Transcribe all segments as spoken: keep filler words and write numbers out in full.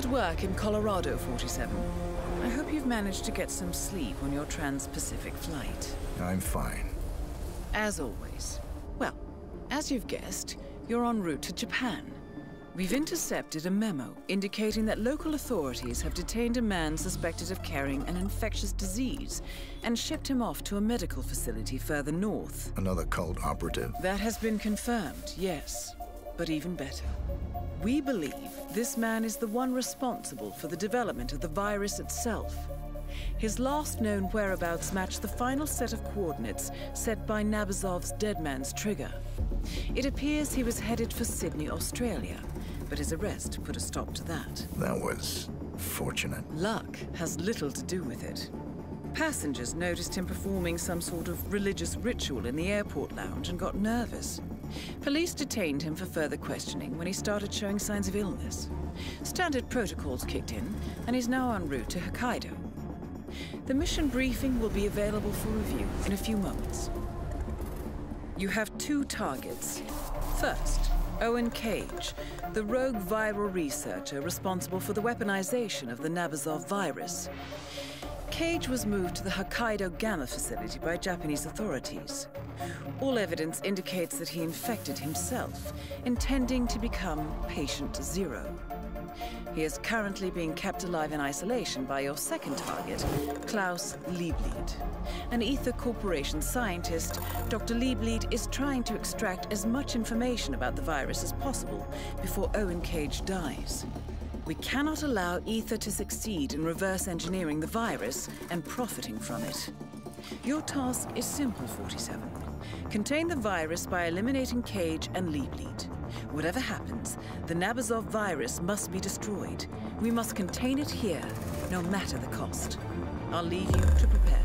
Good work in Colorado, forty-seven. I hope you've managed to get some sleep on your trans-Pacific flight. I'm fine. As always. Well, as you've guessed, you're en route to Japan. We've intercepted a memo indicating that local authorities have detained a man suspected of carrying an infectious disease and shipped him off to a medical facility further north. Another cult operative. That has been confirmed, yes. But even better. We believe this man is the one responsible for the development of the virus itself. His last known whereabouts match the final set of coordinates set by Nabazov's dead man's trigger. It appears he was headed for Sydney, Australia, but his arrest put a stop to that. That was fortunate. Luck has little to do with it. Passengers noticed him performing some sort of religious ritual in the airport lounge and got nervous. Police detained him for further questioning when he started showing signs of illness. Standard protocols kicked in, and he's now en route to Hokkaido. The mission briefing will be available for review in a few moments. You have two targets. First, Owen Cage, the rogue viral researcher responsible for the weaponization of the Nabazov virus. Cage was moved to the Hokkaido Gamma facility by Japanese authorities. All evidence indicates that he infected himself, intending to become Patient Zero. He is currently being kept alive in isolation by your second target, Klaus Lieblied. An Ether Corporation scientist, Doctor Lieblied is trying to extract as much information about the virus as possible before Owen Cage dies. We cannot allow Ether to succeed in reverse engineering the virus and profiting from it. Your task is simple, forty-seven. Contain the virus by eliminating Cage and Lieblied. Whatever happens, the Nabazov virus must be destroyed. We must contain it here, no matter the cost. I'll leave you to prepare.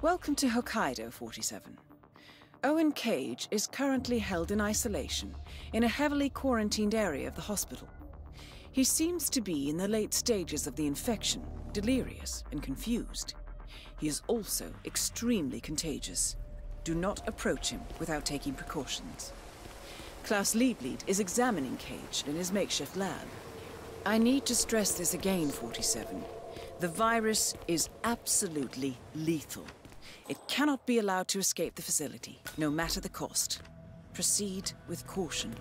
Welcome to Hokkaido, forty-seven. Owen Cage is currently held in isolation in a heavily quarantined area of the hospital. He seems to be in the late stages of the infection, delirious and confused. He is also extremely contagious. Do not approach him without taking precautions. Klaus Lieblied is examining Cage in his makeshift lab. I need to stress this again, forty-seven. The virus is absolutely lethal. It cannot be allowed to escape the facility, no matter the cost. Proceed with caution.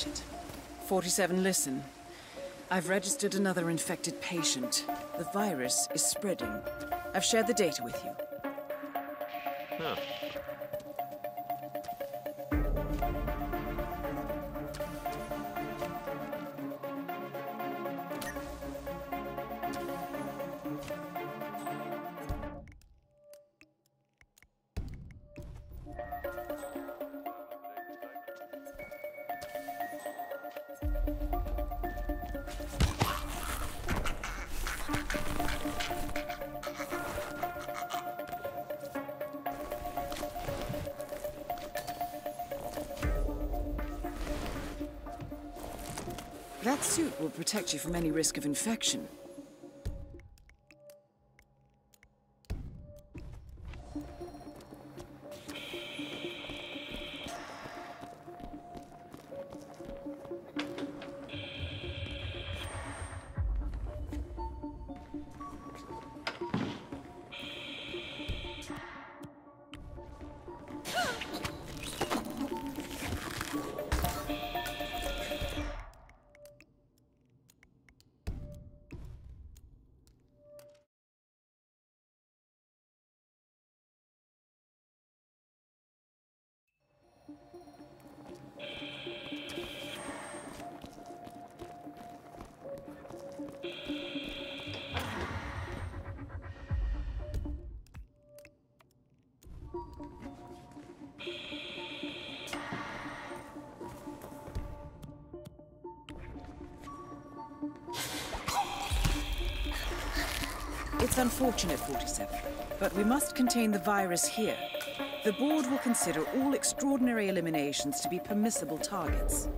shit. forty-seven, listen. I've registered another infected patient. The virus is spreading. I've shared the data with you. Huh. That suit will protect you from any risk of infection. It's unfortunate, forty-seven, but we must contain the virus here. The board will consider all extraordinary eliminations to be permissible targets.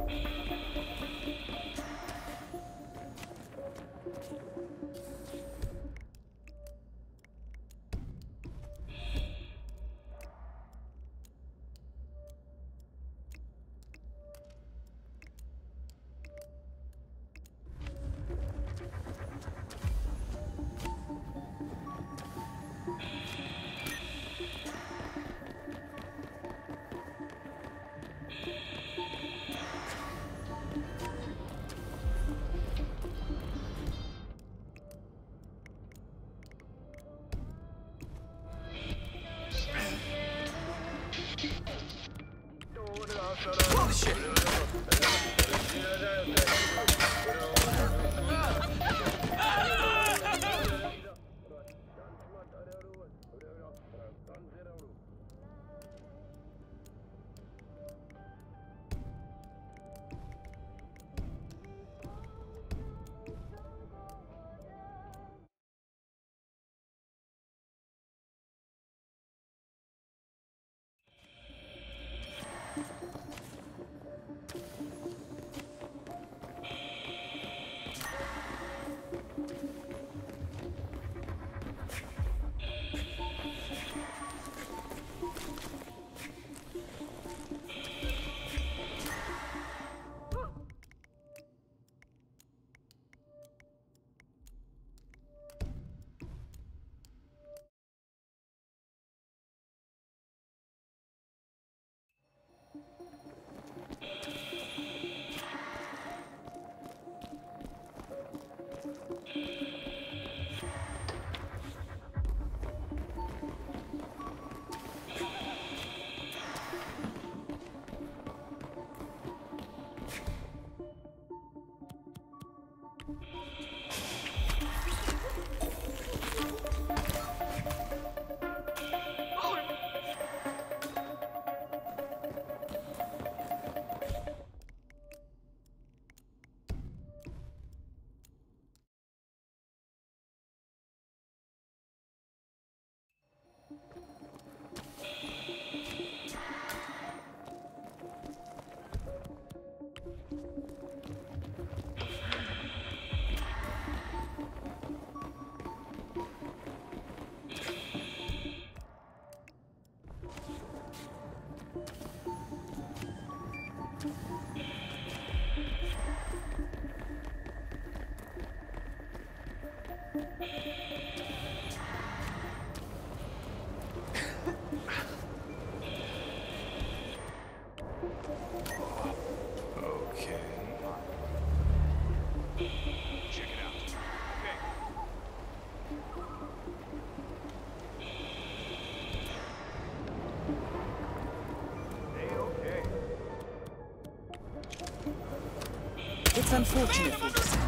unfortunate for us,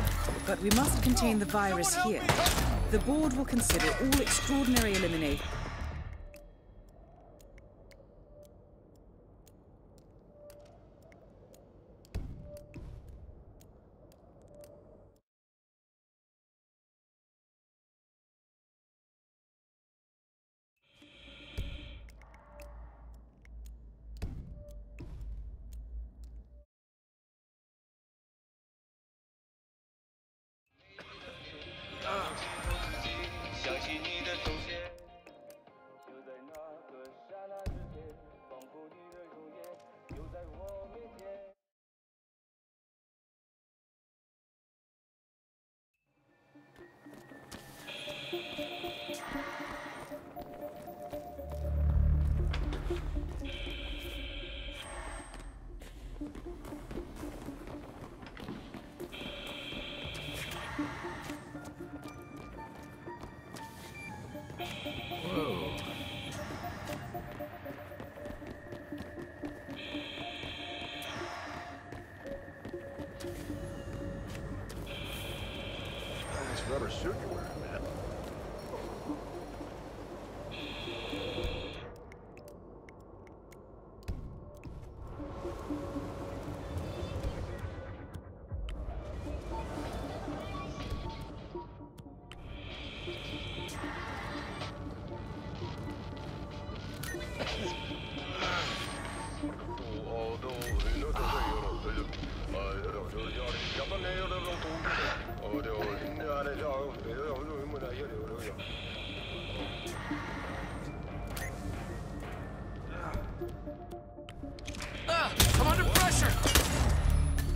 but we must contain the virus here. The board will consider all extraordinary eliminations.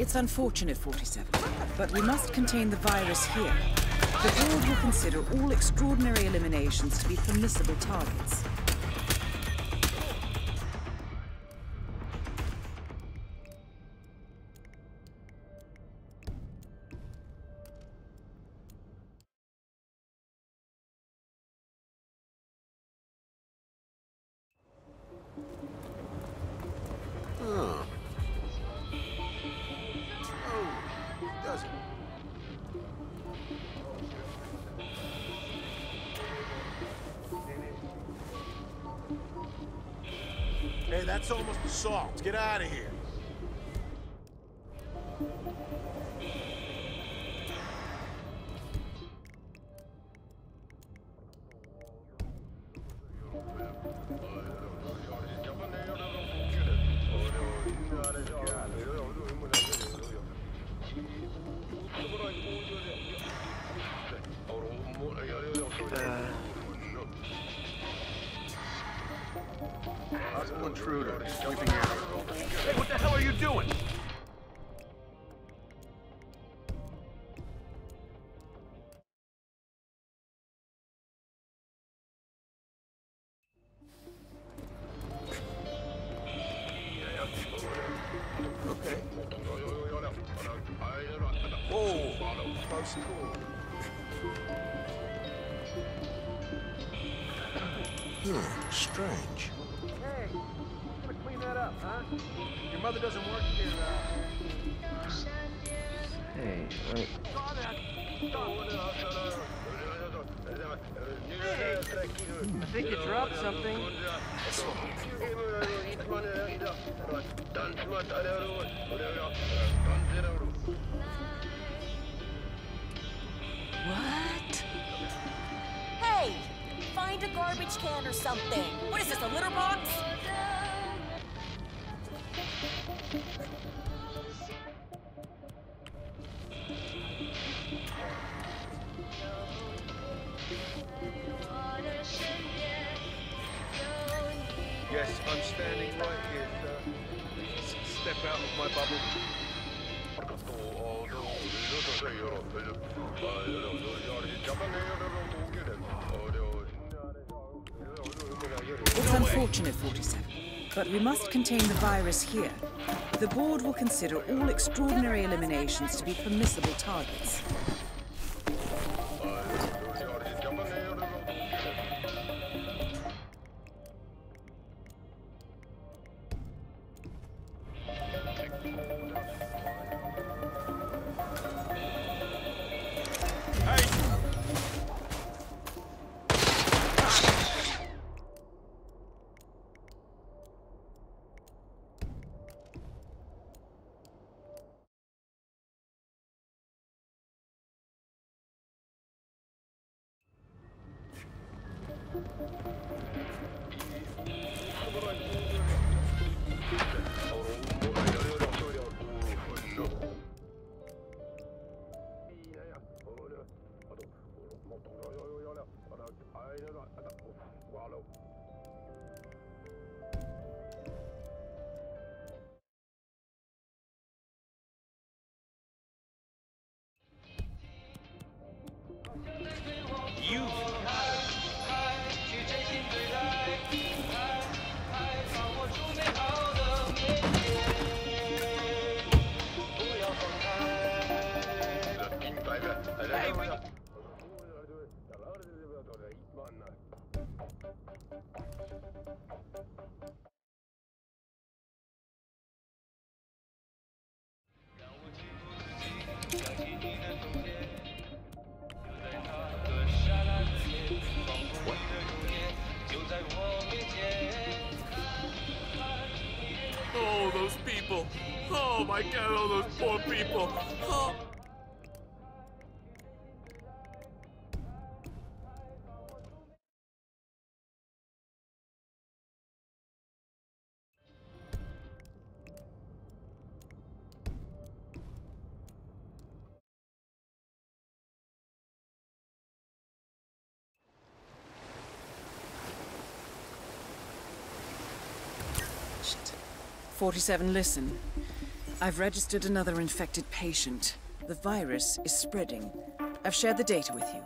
It's unfortunate, forty-seven, but we must contain the virus here. The board will consider all extraordinary eliminations to be permissible targets. That's almost assault. Get out of here. Hmm, strange. Hey, I'm gonna clean that up, huh? Your mother doesn't work here, uh... Hey, wait. Hey, I think you dropped something. What? Hey! Find a garbage can or something. What is this, a litter box? Yes, I'm standing right here, sir. Step out of my bubble. It's unfortunate, forty-seven, but we must contain the virus here. The board will consider all extraordinary eliminations to be permissible targets. forty-seven, listen. I've registered another infected patient. The virus is spreading. I've shared the data with you.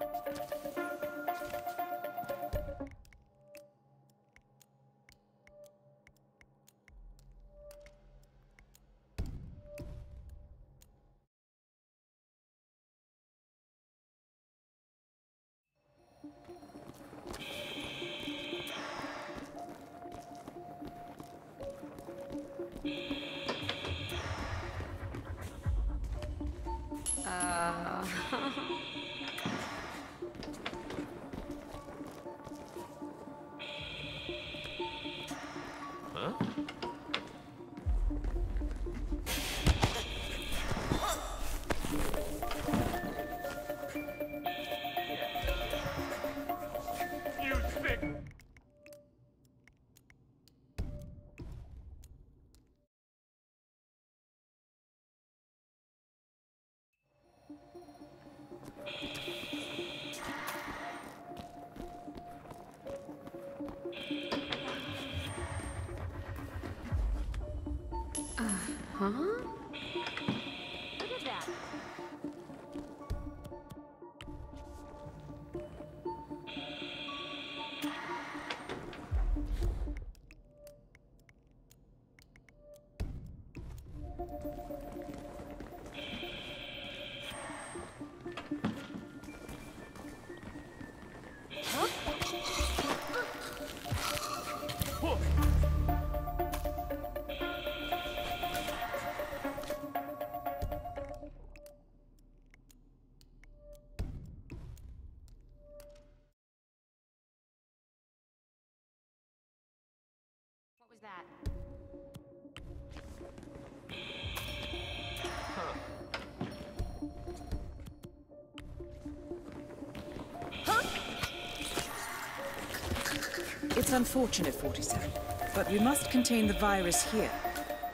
It's unfortunate, forty-seven, but we must contain the virus here.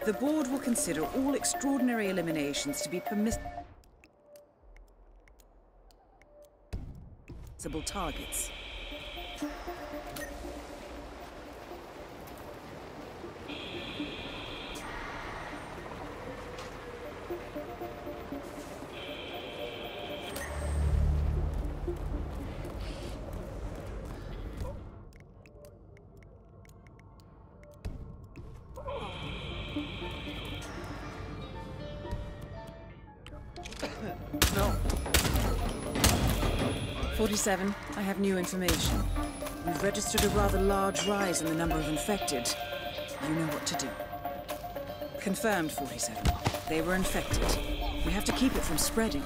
The board will consider all extraordinary eliminations to be permissible targets. forty-seven, I have new information. We've registered a rather large rise in the number of infected. You know what to do. Confirmed, forty-seven. They were infected. We have to keep it from spreading.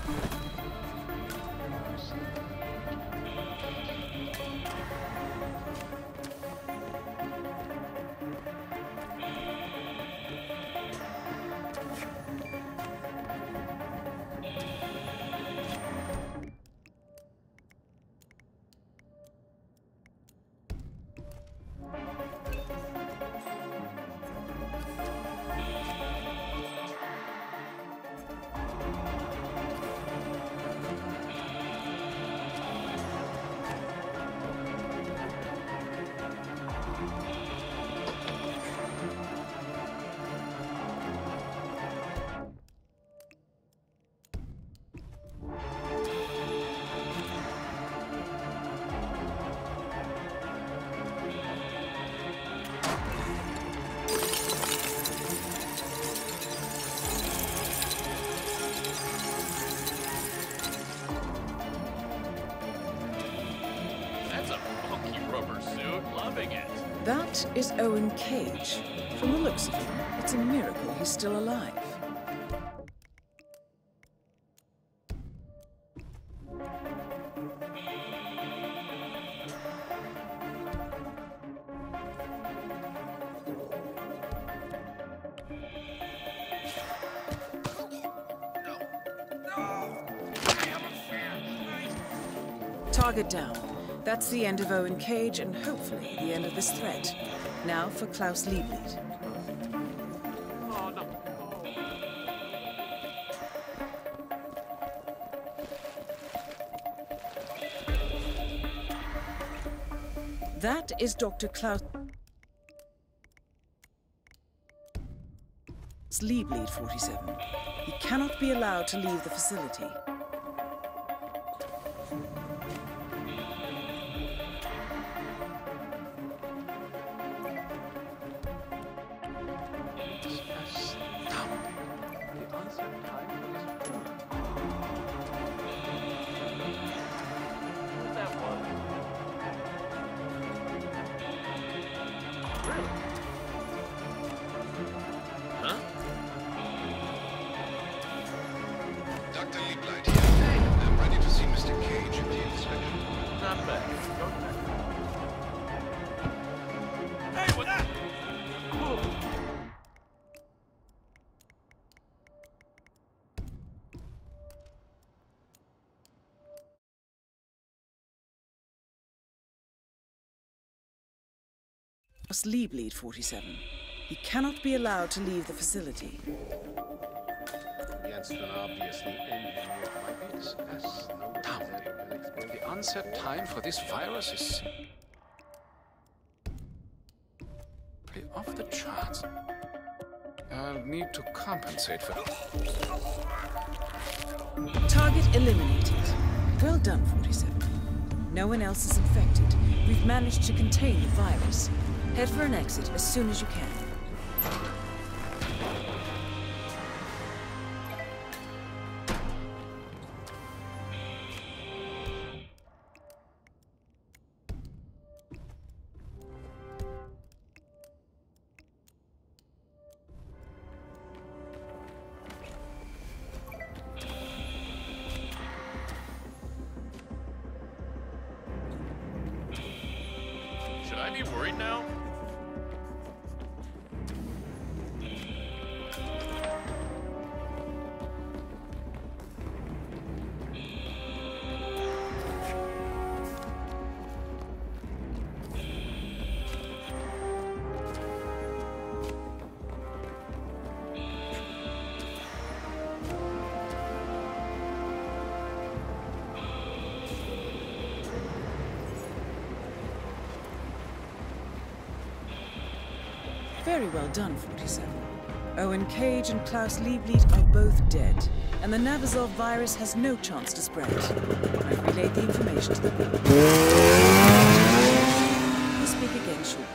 stopping it. That is Owen Cage. From the looks of him, it's a miracle he's still alive. Target down. That's the end of Owen Cage and hopefully the end of this threat. Now for Klaus Lieblied. That is Doctor Klaus Lieblied, forty-seven. He cannot be allowed to leave the facility. Lieblied, forty-seven. He cannot be allowed to leave the facility. The answer to an obviously ending of my business has no time. When the onset time for this virus is pretty off the charts, I'll need to compensate for it. Target eliminated. Well done, forty-seven. No one else is infected. We've managed to contain the virus. Head for an exit as soon as you can. Should I be worried now? Very well done, forty-seven. Owen Cage and Klaus Lieblied are both dead, and the Nabazov virus has no chance to spread. I've relayed the information to the group. We'll speak again shortly.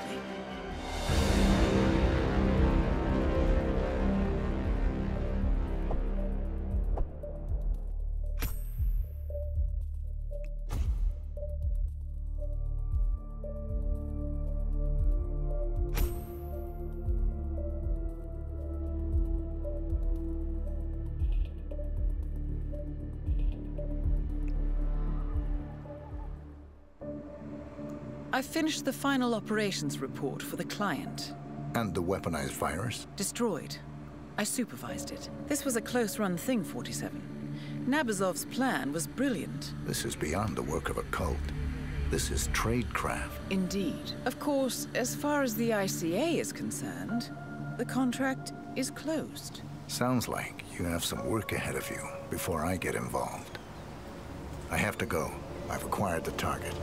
I finished the final operations report for the client. And the weaponized virus? Destroyed. I supervised it. This was a close-run thing, forty-seven. Nabazov's plan was brilliant. This is beyond the work of a cult. This is tradecraft. Indeed. Of course, as far as the I C A is concerned, the contract is closed. Sounds like you have some work ahead of you before I get involved. I have to go. I've acquired the target.